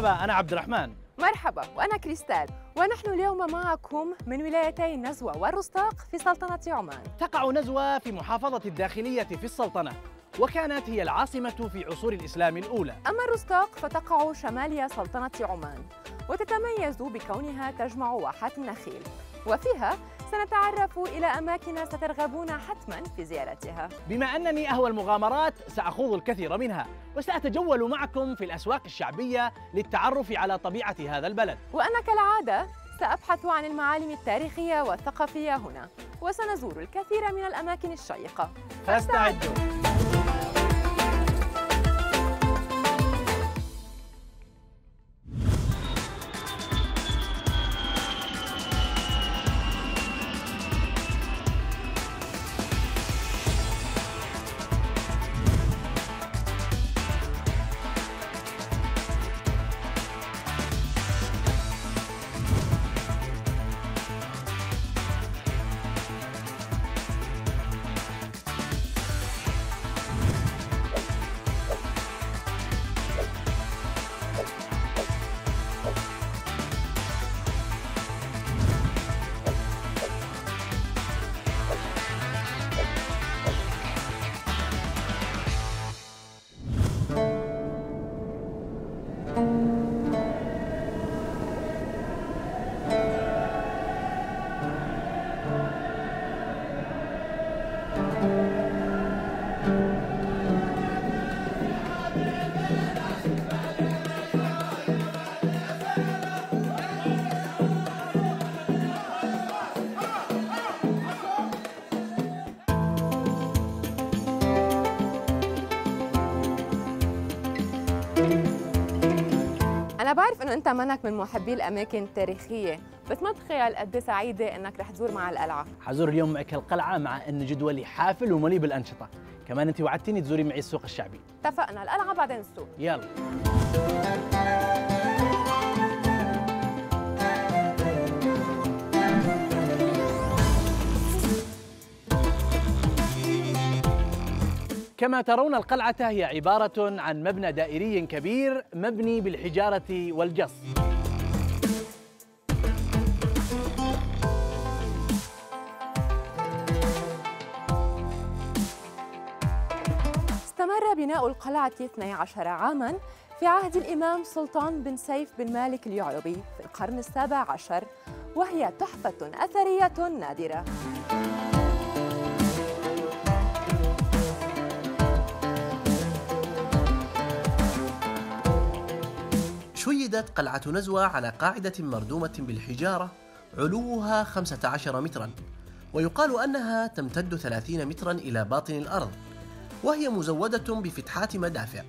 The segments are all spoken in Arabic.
مرحبا، أنا عبد الرحمن. مرحبا، وأنا كريستال، ونحن اليوم معكم من ولايتي نزوى والرستاق في سلطنة عمان. تقع نزوى في محافظة الداخلية في السلطنة، وكانت هي العاصمة في عصور الإسلام الأولى. أما الرستاق فتقع شمالية سلطنة عمان، وتتميز بكونها تجمع واحات النخيل، وفيها سنتعرف إلى أماكن سترغبون حتماً في زيارتها. بما أنني أهوى المغامرات سأخوض الكثير منها، وسأتجول معكم في الأسواق الشعبية للتعرف على طبيعة هذا البلد. وأنا كالعادة سأبحث عن المعالم التاريخية والثقافية هنا، وسنزور الكثير من الأماكن الشيقة، فاستعدوا. أنا بعرف إنه أنت منك من محبي الأماكن التاريخية، بس ما تخيل قد سعيدة إنك رح تزور مع القلعة. حزور اليوم معك القلعة، مع إن جدولي حافل ومليء بالأنشطة، كمان أنت وعدتيني تزوري معي السوق الشعبي. اتفقنا، القلعة بعدين السوق. يلا. كما ترون القلعة هي عبارة عن مبنى دائري كبير مبني بالحجارة والجص. استمر بناء القلعة 12 عاماً في عهد الإمام سلطان بن سيف بن مالك اليعربي في القرن السابع عشر، وهي تحفة أثرية نادرة. شيدت قلعة نزوى على قاعدة مردومة بالحجارة علوها 15 متراً، ويقال أنها تمتد 30 متراً إلى باطن الأرض، وهي مزودة بفتحات مدافع.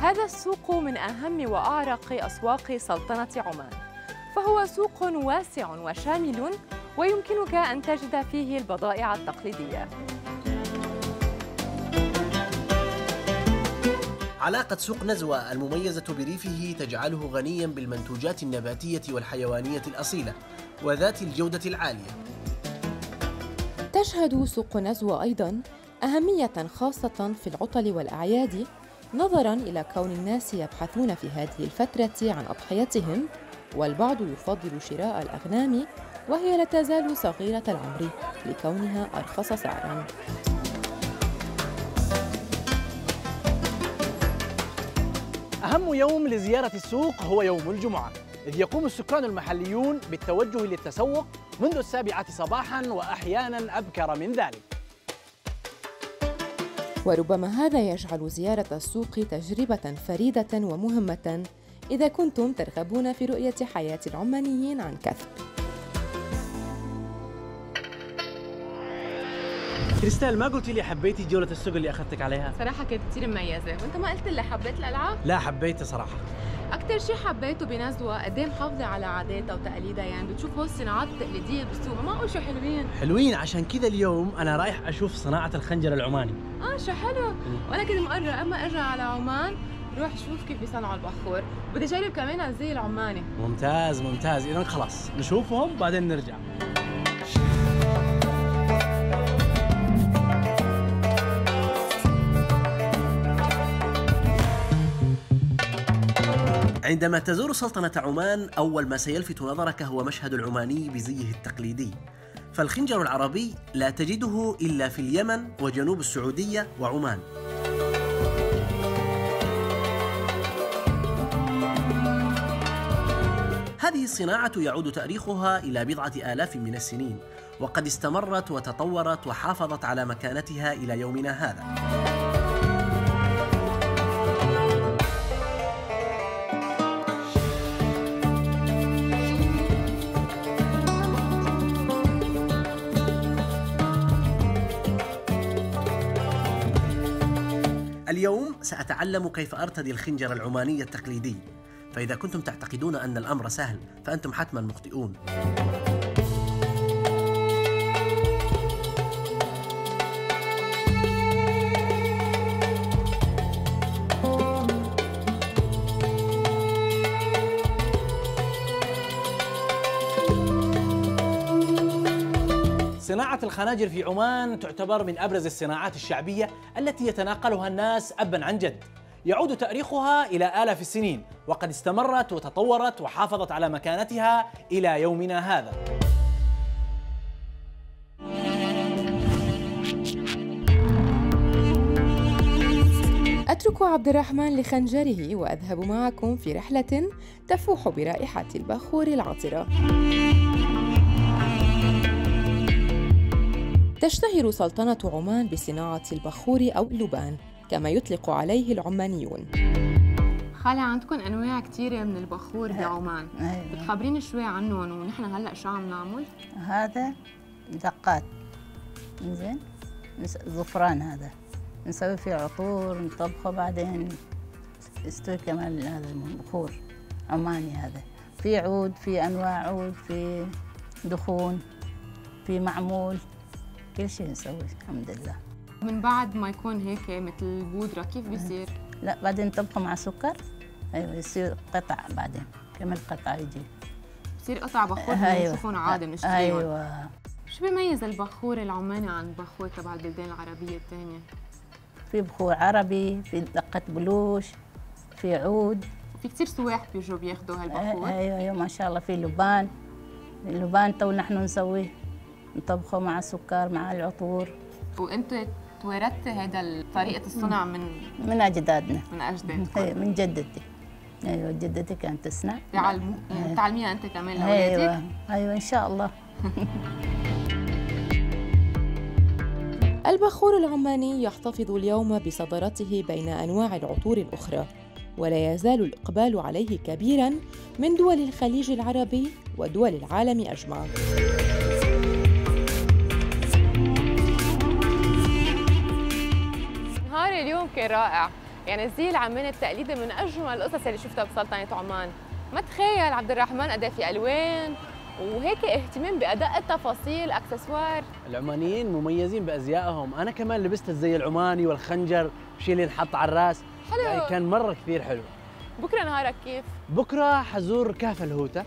هذا السوق من أهم وأعرق أسواق سلطنة عمان، فهو سوق واسع وشامل، ويمكنك أن تجد فيه البضائع التقليدية. علاقة سوق نزوى المميزة بريفه تجعله غنياً بالمنتوجات النباتية والحيوانية الأصيلة وذات الجودة العالية. تشهد سوق نزوى أيضاً أهمية خاصة في العطل والأعياد، نظراً إلى كون الناس يبحثون في هذه الفترة عن أضحيتهم، والبعض يفضل شراء الأغنام وهي لا تزال صغيرة العمر لكونها أرخص سعراً. أهم يوم لزيارة السوق هو يوم الجمعة، إذ يقوم السكان المحليون بالتوجه للتسوق منذ السابعة صباحاً وأحياناً أبكر من ذلك. وربما هذا يجعل زيارة السوق تجربة فريدة ومهمة إذا كنتم ترغبون في رؤية حياة العمانيين عن كثب. كريستال، ما قلتي لي حبيتي جولة السوق اللي أخذتك عليها؟ صراحة كانت كتير مميزة، وأنت ما قلت لي حبيت الألعاب؟ لا حبيتها صراحة. أكتر شيء حبيته بنزوى قد إيه محافظة على عاداتها وتقاليدها، يعني بتشوف هول الصناعات التقليدية بالسوق، ما أقول شو حلوين. حلوين، عشان كذا اليوم أنا رايح أشوف صناعة الخنجر العماني. شو حلو، وأنا كنت مقررة أما أرجع على عمان روح شوف كيف بيصنعوا البخور، بدي أجرب كمان الزي العماني. ممتاز ممتاز، إذا خلاص نشوفهم بعدين نرجع. عندما تزور سلطنة عمان أول ما سيلفت نظرك هو مشهد العماني بزيه التقليدي، فالخنجر العربي لا تجده إلا في اليمن وجنوب السعودية وعمان. هذه الصناعة يعود تاريخها إلى بضعة آلاف من السنين، وقد استمرت وتطورت وحافظت على مكانتها إلى يومنا هذا. اليوم سأتعلم كيف أرتدي الخنجر العماني التقليدي، فإذا كنتم تعتقدون أن الأمر سهل فأنتم حتما مخطئون. صناعة الخناجر في عمان تعتبر من أبرز الصناعات الشعبية التي يتناقلها الناس أبا عن جد، يعود تاريخها إلى آلاف السنين وقد استمرت وتطورت وحافظت على مكانتها إلى يومنا هذا. أترك عبد الرحمن لخنجره وأذهب معكم في رحلة تفوح برائحة البخور العطرة. تشتهر سلطنة عمان بصناعة البخور أو اللبان كما يطلق عليه العمانيون. خالة، عندكم أنواع كثيرة من البخور بعمان، بتخبريني شوي عنهم ونحن هلأ شو عم نعمل؟ هذا دقات، إنزين، زفران هذا، نسوي فيه عطور، نطبخه بعدين يستوي كمان هذا البخور، عماني هذا، في عود، في أنواع عود، في دخون، في معمول، كل شيء نسويه الحمد لله. من بعد ما يكون هيك مثل بودره كيف بيصير؟ لا بعدين نطبخه مع سكر، ايوه يصير قطع، بعدين كمان قطع يجي بصير قطع بخور بنشوفهم عادي بنشتريهم. ايوه. شو بيميز البخور العماني عن البخور تبع البلدان العربيه الثانيه؟ في بخور عربي، في دقه بلوش، في عود، في كثير سواح بيجوا بياخذوا هالبخور. ايوه ما شاء الله. في لبان، اللبان تو نحن نسويه، نطبخه مع السكر مع العطور. وانت توارثتي هذا طريقه الصنع من اجدادنا؟ من اجدادكم. اي من جدتي. ايوه جدتي كانت تصنع. تعلموها يعني تعلميها انت كمان لاولادك؟ ايوه ان شاء الله. البخور العماني يحتفظ اليوم بصدارته بين انواع العطور الاخرى، ولا يزال الاقبال عليه كبيرا من دول الخليج العربي ودول العالم اجمع. اليوم كان رائع، يعني الزي العماني التقليدي من اجمل القصص اللي شفتها بسلطنه عمان، ما تخيل عبد الرحمن قد ايه في الوان وهيك اهتمام باداء التفاصيل، اكسسوار. العمانيين مميزين بازيائهم، انا كمان لبست الزي العماني والخنجر والشيء اللي انحط على الراس. حلو يعني، كان مره كثير حلو. بكره نهارك كيف؟ بكره حزور كهف الهوتة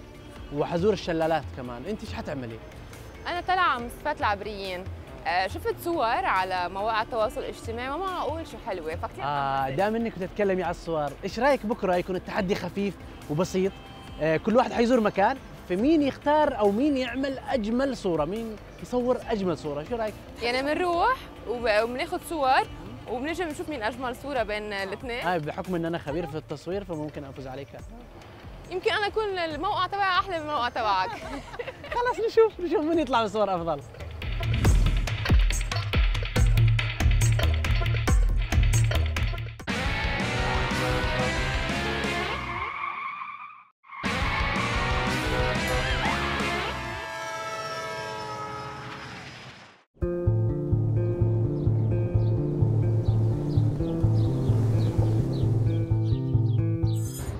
وحزور الشلالات كمان، انت ايش حتعملي؟ انا طالعه مسفاة العبريين، شفت صور على مواقع التواصل الاجتماعي وما أقول شو حلوة فكتير. دام انك بتتكلمي على الصور، ايش رايك بكره يكون التحدي خفيف وبسيط؟ كل واحد حيزور مكان، فمين يختار او مين يعمل اجمل صورة، مين يصور اجمل صورة، شو رايك؟ يعني بنروح وبناخذ صور وبنجي بنشوف مين اجمل صورة بين الاثنين. بحكم ان انا خبير في التصوير فممكن افوز عليك. يمكن انا اكون الموقع تبعي احلى من الموقع تبعك. خلص نشوف من يطلع بصور افضل.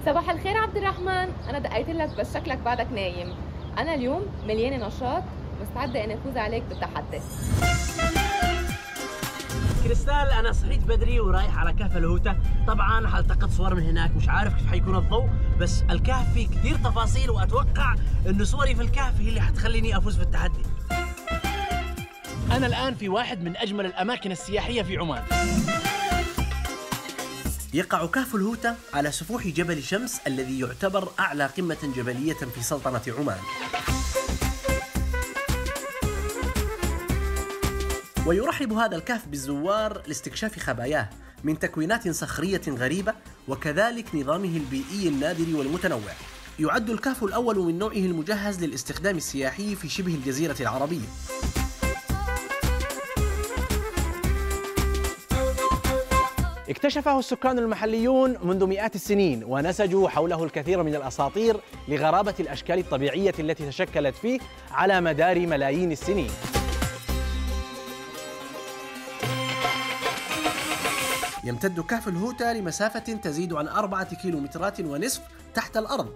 صباح الخير عبد الرحمن، أنا دقيت لك بس شكلك بعدك نايم. أنا اليوم مليانة نشاط ومستعدة إني أفوز عليك بالتحدي. كريستال، أنا صحيت بدري ورايح على كهف الهوتة، طبعاً حلتقط صور من هناك، مش عارف كيف حيكون الضوء، بس الكهف فيه كثير تفاصيل وأتوقع إنه صوري في الكهف هي اللي حتخليني أفوز في التحدي. أنا الآن في واحد من أجمل الأماكن السياحية في عمان. يقع كهف الهوتة على سفوح جبل الشمس الذي يعتبر أعلى قمة جبلية في سلطنة عمان، ويرحب هذا الكهف بالزوار لاستكشاف خباياه من تكوينات صخرية غريبة وكذلك نظامه البيئي النادر والمتنوع. يعد الكهف الأول من نوعه المجهز للاستخدام السياحي في شبه الجزيرة العربية. اكتشفه السكان المحليون منذ مئات السنين ونسجوا حوله الكثير من الأساطير لغرابة الأشكال الطبيعية التي تشكلت فيه على مدار ملايين السنين. يمتد كهف الهوتة لمسافة تزيد عن 4 كيلومترات ونصف تحت الأرض،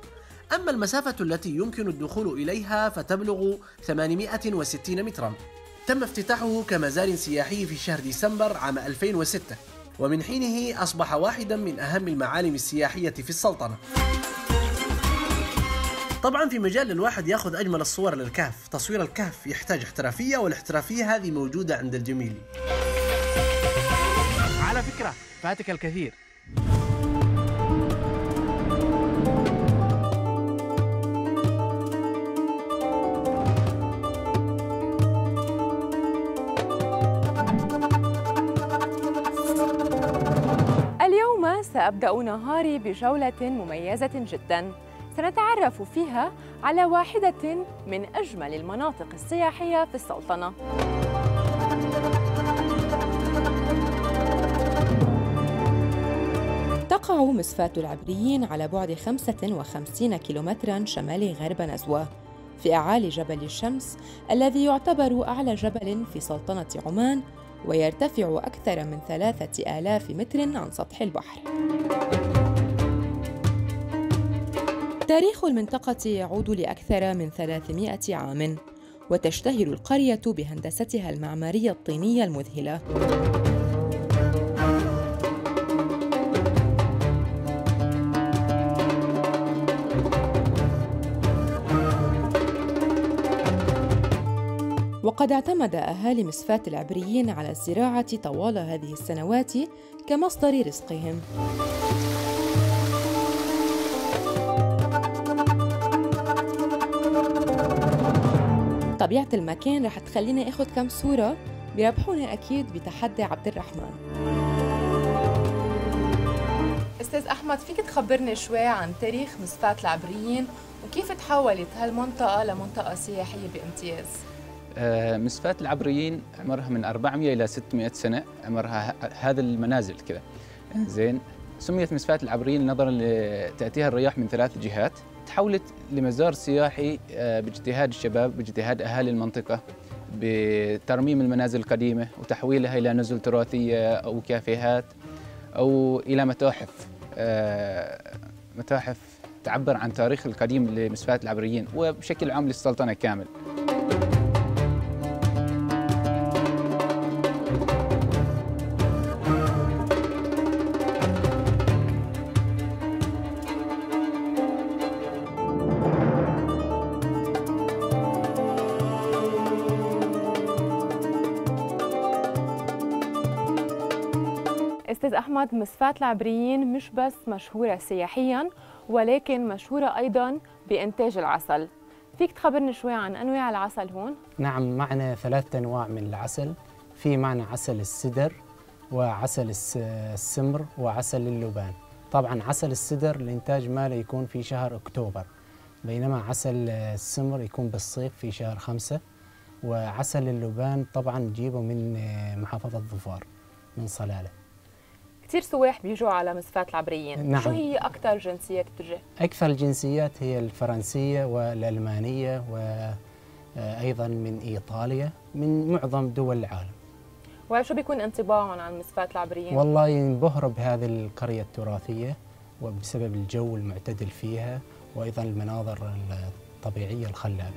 أما المسافة التي يمكن الدخول إليها فتبلغ 860 مترا. تم افتتاحه كمزار سياحي في شهر ديسمبر عام 2006، ومن حينه أصبح واحداً من أهم المعالم السياحية في السلطنة. طبعاً في مجال الواحد يأخذ أجمل الصور للكهف، تصوير الكهف يحتاج احترافية والاحترافية هذه موجودة عند الجميلي. على فكرة فاتك الكثير. سأبدأ نهاري بجولة مميزة جدا، سنتعرف فيها على واحدة من أجمل المناطق السياحية في السلطنة. تقع مسفاة العبريين على بعد 55 كيلومترا شمال غرب نزوى، في أعالي جبل الشمس الذي يعتبر أعلى جبل في سلطنة عمان ويرتفع أكثر من 3000 متر عن سطح البحر. تاريخ المنطقة يعود لأكثر من 300 عام، وتشتهر القرية بهندستها المعمارية الطينية المذهلة. وقد اعتمد أهالي مسفاة العبريين على الزراعة طوال هذه السنوات كمصدر رزقهم. طبيعة المكان رح تخلينا اخذ كم صورة بيربحونا اكيد بتحدي عبد الرحمن. استاذ احمد، فيك تخبرني شوي عن تاريخ مسفاة العبريين وكيف تحولت هالمنطقة لمنطقة سياحية بامتياز؟ مسفاة العبريين عمرها من 400 إلى 600 سنة، عمرها هذا المنازل كذا. زين، سميت مسفاة العبريين نظراً لتأتيها الرياح من 3 جهات، تحولت لمزار سياحي باجتهاد الشباب، باجتهاد أهالي المنطقة، بترميم المنازل القديمة وتحويلها إلى نزل تراثية أو كافيهات أو إلى متاحف تعبر عن تاريخ القديم لمسفاة العبريين وبشكل عام للسلطنة كامل. أستاذ أحمد، مسفاة العبريين مش بس مشهورة سياحياً ولكن مشهورة أيضاً بإنتاج العسل، فيك تخبرني شوي عن أنواع العسل هون؟ نعم، معنا 3 أنواع من العسل، في معنا عسل السدر وعسل السمر وعسل اللبان. طبعا عسل السدر الانتاج ماله يكون في شهر اكتوبر، بينما عسل السمر يكون بالصيف في شهر 5، وعسل اللبان طبعا نجيبه من محافظة ظفار من صلالة. كثير سواح بيجوا على مسفاة العبريين. نعم. شو هي أكثر جنسيات بتجي؟ أكثر الجنسيات هي الفرنسية والألمانية وأيضا من إيطاليا، من معظم دول العالم. وشو بيكون انطباعهم عن مسفاة العبريين؟ والله ينبهروا بهذه القرية التراثية وبسبب الجو المعتدل فيها وأيضا المناظر الطبيعية الخلابة.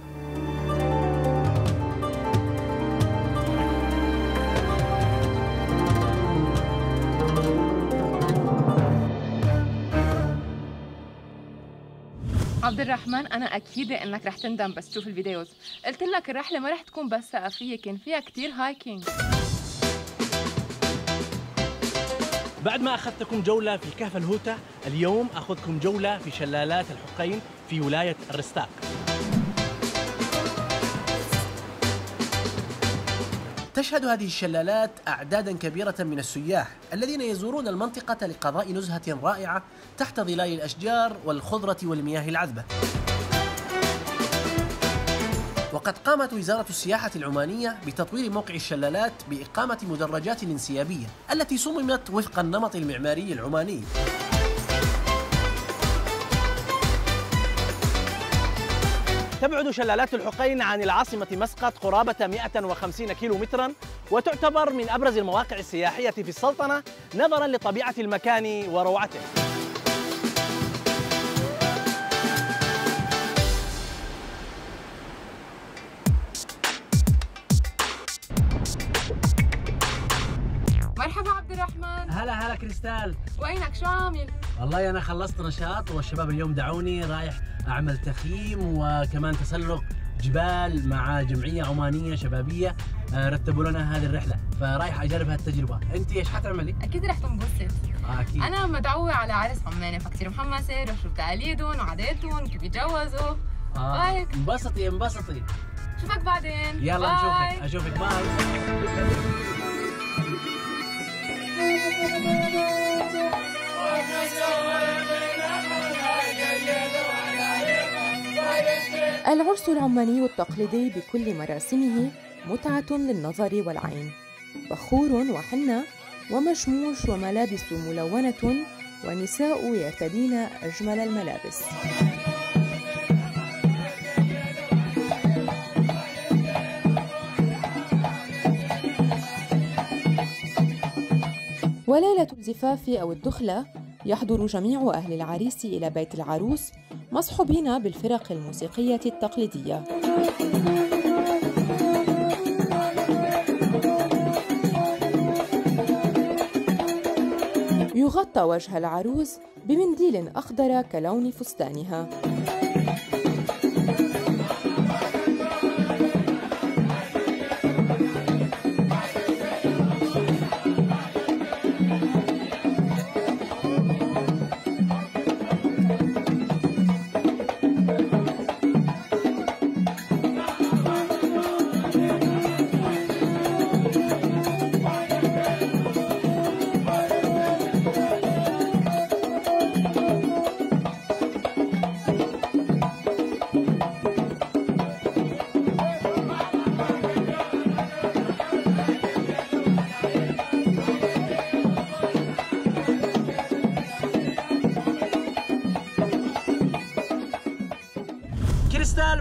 عبد الرحمن، أنا أكيدة إنك رح تندم بس تشوف الفيديوز. قلت لك الرحلة ما رح تكون بس ثقافية، كان فيها كتير هايكينج. بعد ما أخذتكم جولة في كهف الهوتة، اليوم أخذكم جولة في شلالات الحقين في ولاية الرستاق. تشهد هذه الشلالات أعداداً كبيرة من السياح الذين يزورون المنطقة لقضاء نزهة رائعة تحت ظلال الأشجار والخضرة والمياه العذبة. وقد قامت وزارة السياحة العمانية بتطوير موقع الشلالات بإقامة مدرجات انسيابية التي صممت وفق النمط المعماري العماني. تبعد شلالات الحقين عن العاصمة مسقط قرابة 150 كيلومتراً، وتعتبر من أبرز المواقع السياحية في السلطنة نظراً لطبيعة المكان وروعته. مرحبا عبد الرحمن. هلا هلا كريستال. وينك شو عامل؟ والله أنا خلصت نشاط والشباب اليوم دعوني، رايح أعمل تخييم وكمان تسلق جبال مع جمعية عمانية شبابية رتبوا لنا هذه الرحلة، فرايح أجرب هالتجربة. أنت إيش حتعملي؟ أكيد رح تنبسط. أكيد. أنا مدعوة على عرس عماني فكتير محمسة، رح شوف تقاليدهم وعاداتهم كيف بيتجوزوا. بايك. انبسطي انبسطي. شوفك بعدين. يلا باي. نشوفك. أشوفك. باي. العرس العماني التقليدي بكل مراسمه متعة للنظر والعين، بخور وحنة ومشموش وملابس ملونة ونساء يرتدين أجمل الملابس. وليلة الزفاف أو الدخلة يحضر جميع أهل العريس إلى بيت العروس مصحوبين بالفرق الموسيقية التقليدية. يغطى وجه العروس بمنديل أخضر كلون فستانها.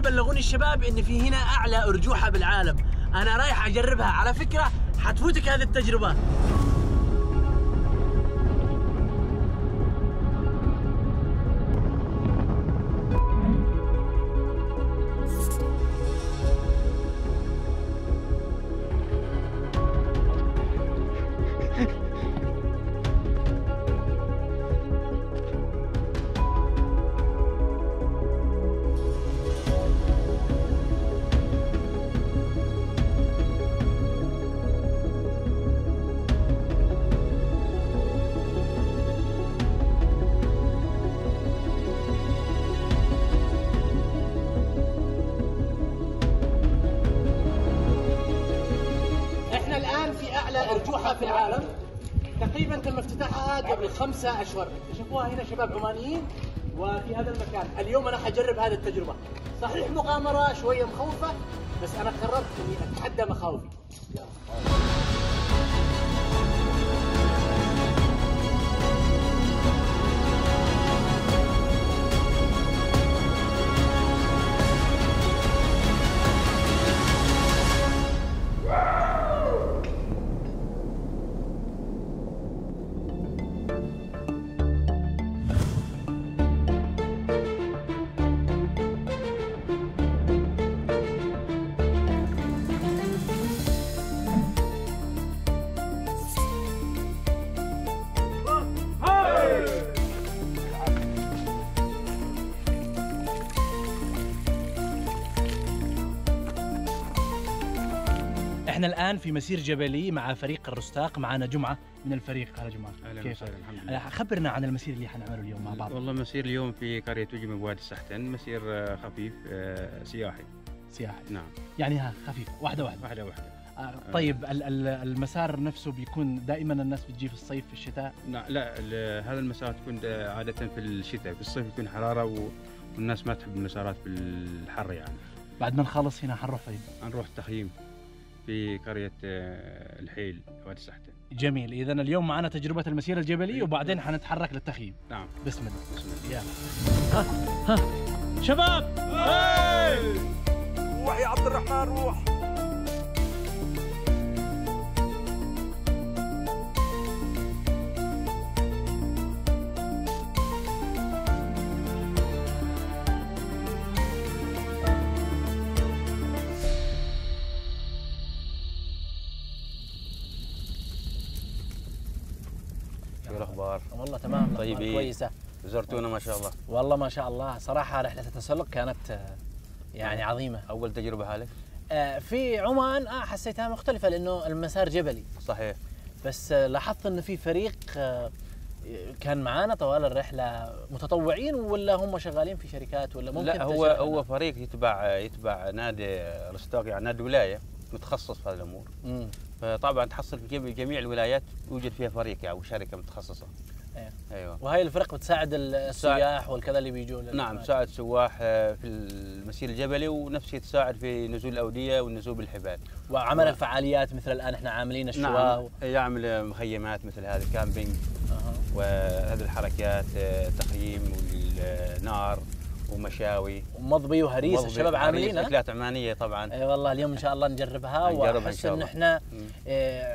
بلغوني الشباب ان في هنا اعلى ارجوحه بالعالم، انا رايح اجربها. على فكره حتفوتك هذه التجربه. تم افتتاحها قبل 5 أشهر، اكتشفوها هنا شباب عمانيين وفي هذا المكان. اليوم أنا حجرب هذه التجربة، صحيح مغامرة شوية مخوفة بس أنا قررت إني أتحدى مخاوفي. احنا الان في مسير جبلي مع فريق الرستاق، معنا جمعه من الفريق. هلا جمعه، كيف حالك؟ الحمد لله. خبرنا عن المسير اللي حنعمله اليوم مع بعض. والله مسير اليوم في قريه من وادي السحتن، مسير خفيف سياحي. سياحي؟ نعم. يعني ها خفيف، واحده واحده. واحده واحده. طيب المسار نفسه بيكون دائما الناس بتجي في الصيف في الشتاء؟ لا، هذا المسار تكون عاده في الشتاء، في الصيف يكون حراره والناس ما تحب المسارات بالحر يعني. بعد ما نخلص هنا حنروح فين؟ حنروح التخييم في قرية الحيل وادي السحتن. جميل، إذا اليوم معنا تجربة المسيرة الجبلية وبعدين حنتحرك للتخييم. نعم. بسم الله. بسم الله. ها ها شباب. روح يا عبد الرحمن روح. والله تمام، طيبين كويسة، زرتونا ما شاء الله. والله ما شاء الله، صراحة رحلة التسلق كانت يعني عظيمة. أول تجربة هالك؟ في عمان حسيتها مختلفة لأنه المسار جبلي. صحيح. بس لاحظت أنه في فريق كان معانا طوال الرحلة متطوعين، ولا هم شغالين في شركات ولا ممكن؟ لا، هو فريق يتبع نادي الرستاق، يعني نادي ولاية متخصص في هذه الأمور. فطبعا تحصل في جميع الولايات يوجد فيها فريق يعني وشركة متخصصة. ايوه. وهي الفرق بتساعد السياح والكذا اللي بيجوا. نعم، تساعد السواح في المسير الجبلي، ونفس الشيء تساعد في نزول الاوديه والنزول بالحبال. وعمل فعاليات مثل الان احنا عاملين الشواء. نعم، يعمل مخيمات مثل هذا الكامبينج وهذه الحركات، تخييم والنار ومشاوي ومضبي وهريسه. الشباب عاملين اكلات عمانيه طبعا. اي والله اليوم ان شاء الله نجربها ونحس ان احنا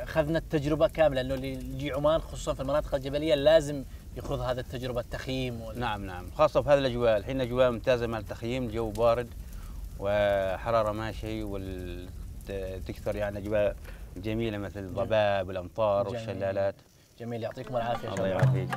اخذنا التجربه كامله، لانه اللي يجي عمان خصوصا في المناطق الجبليه لازم يخوض هذه التجربه، التخييم نعم نعم، خاصه في هذه الاجواء. الحين اجواء ممتازه مع التخييم، الجو بارد وحراره ماشي تكثر يعني اجواء جميله مثل الضباب والامطار والشلالات. جميل، يعطيكم العافيه شباب. الله يعافيك.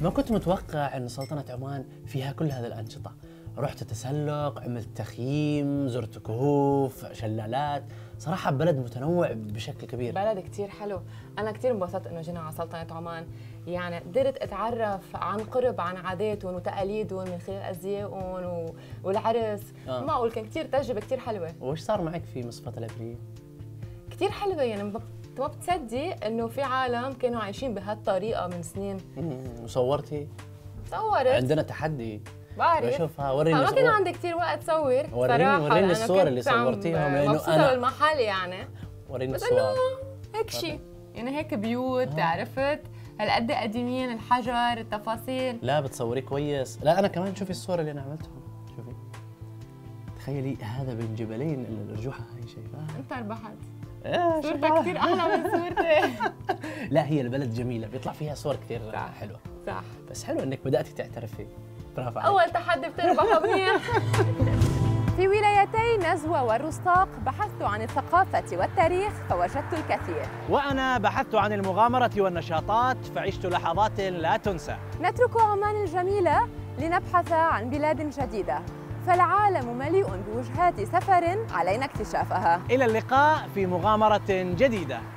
ما كنت متوقع أن سلطنة عمان فيها كل هذه الأنشطة. رحت تسلق، عملت تخييم، زرت كهوف، شلالات، صراحة بلد متنوع بشكل كبير. بلد كتير حلو، أنا كتير انبسطت إنه جينا على سلطنة عمان، يعني قدرت أتعرف عن قرب عن عاداتهم وتقاليدهم من خلال أزيائهم والعرس. معقول كان كتير تجربة كتير حلوة. وش صار معك في مسفاة العبريين؟ كتير حلوة، يعني ما بتصدق انه في عالم كانوا عايشين بهالطريقه من سنين. وصورتي؟ صورت. عندنا تحدي بعرف، بشوفها وريني. ما كان عندي كثير وقت صور صراحه، وريني الصور اللي صورتيها لانه انا المحل يعني. وريني الصور. بس انه هيك شيء يعني هيك بيوت عرفت هالقد قديمين، الحجر، التفاصيل. لا بتصوري كويس. لا انا كمان شوفي الصور اللي انا عملتهم، شوفي تخيلي هذا بين جبلين، الأرجوحة هاي شايفاها؟ أنت ربحت. صورتك كثير أحلى من صورتي. لا هي البلد جميلة، بيطلع فيها صور كثير حلوة. صح. بس حلو إنك بدأتي تعترفي. برافو عليك. أول تحدي بتربحه منيح. في ولايتي نزوى والرستاق بحثت عن الثقافة والتاريخ فوجدت الكثير، وأنا بحثت عن المغامرة والنشاطات فعشت لحظات لا تنسى. نترك عمان الجميلة لنبحث عن بلاد جديدة، فالعالم مليء بوجهات سفر علينا اكتشافها. إلى اللقاء في مغامرة جديدة.